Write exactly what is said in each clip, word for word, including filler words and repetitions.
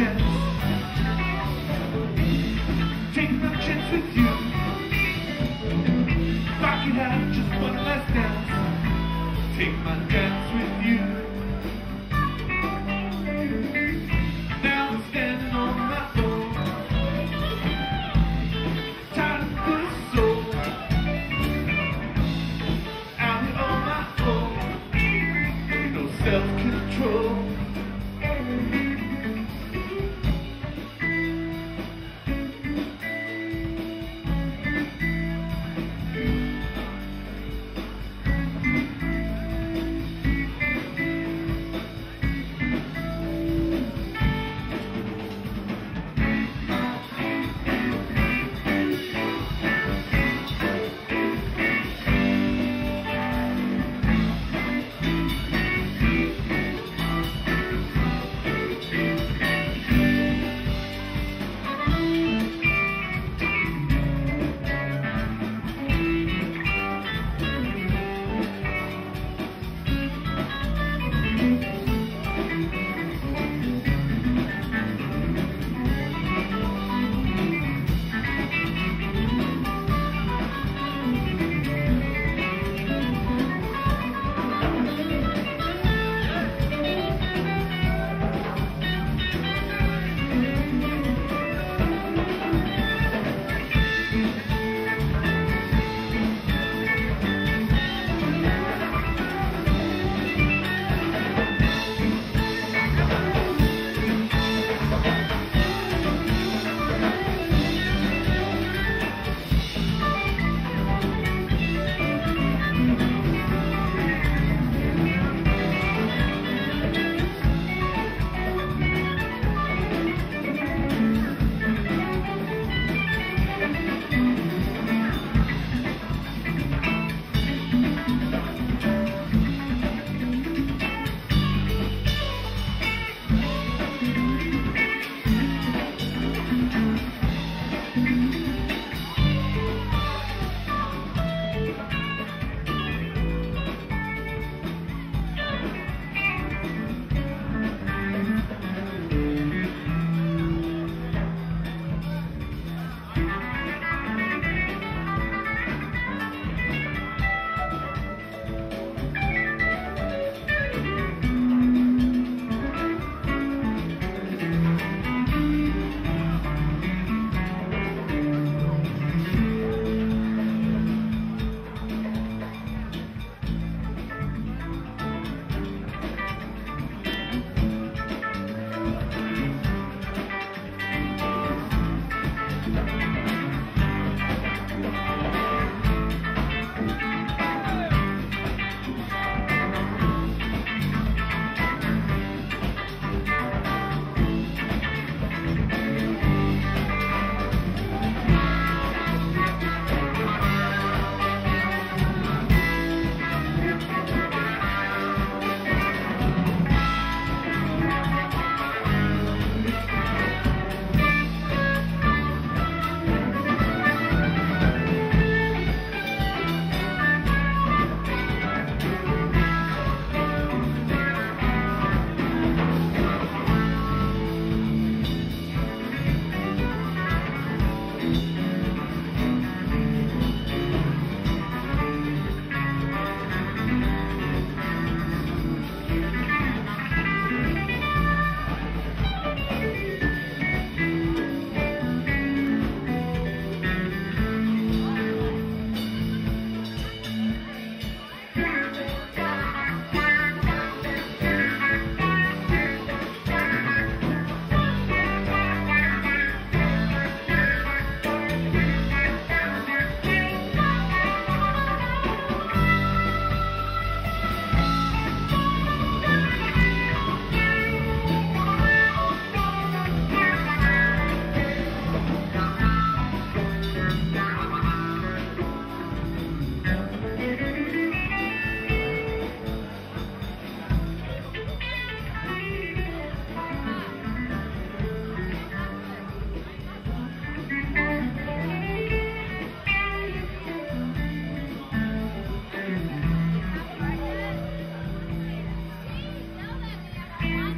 chance. Take my chance with you. If I could have just one last dance, take my dance with you. Now I'm standing on my own, tired of this soul. Out here on my own, no self-control.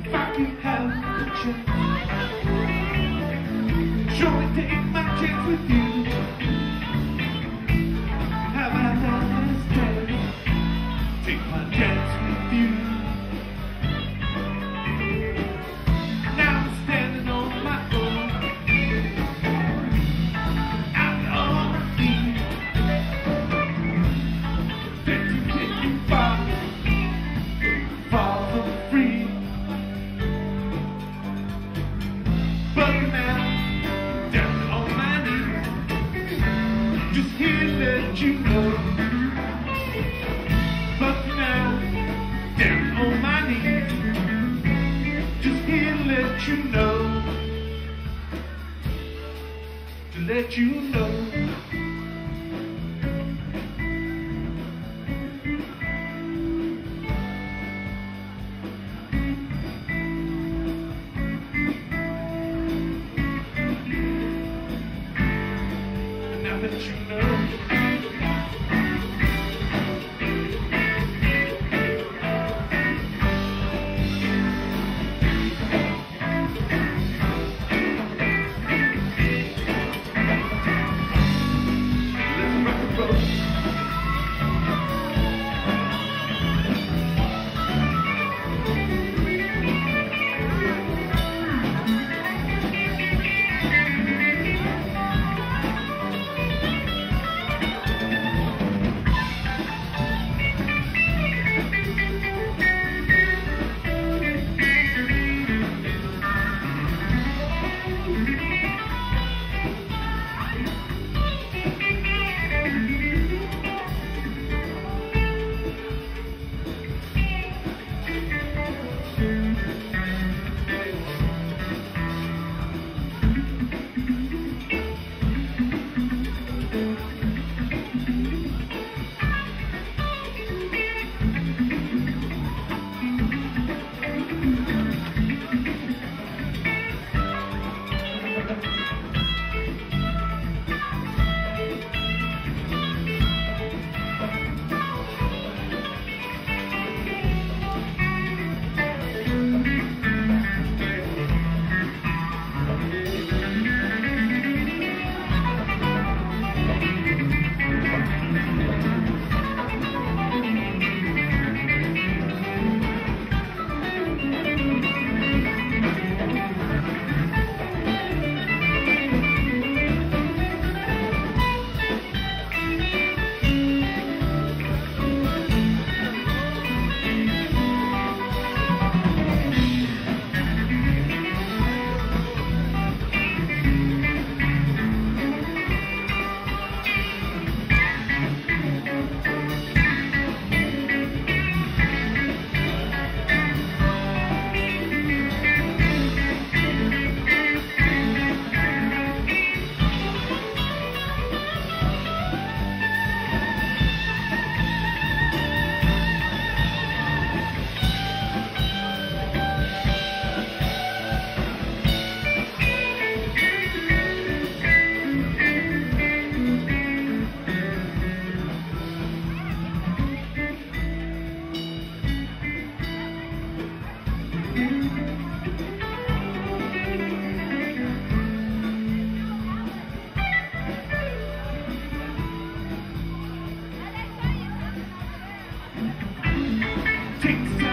If I could have the chance. joy to imagine with you. How about this dance? Take my dance with you. Now I'm standing on my own, out on my feet. Then you get you far, far from free. But now just here that you know. But now, down on my knees, just here to let you know, to let you know. That you know, let's rock and roll. Take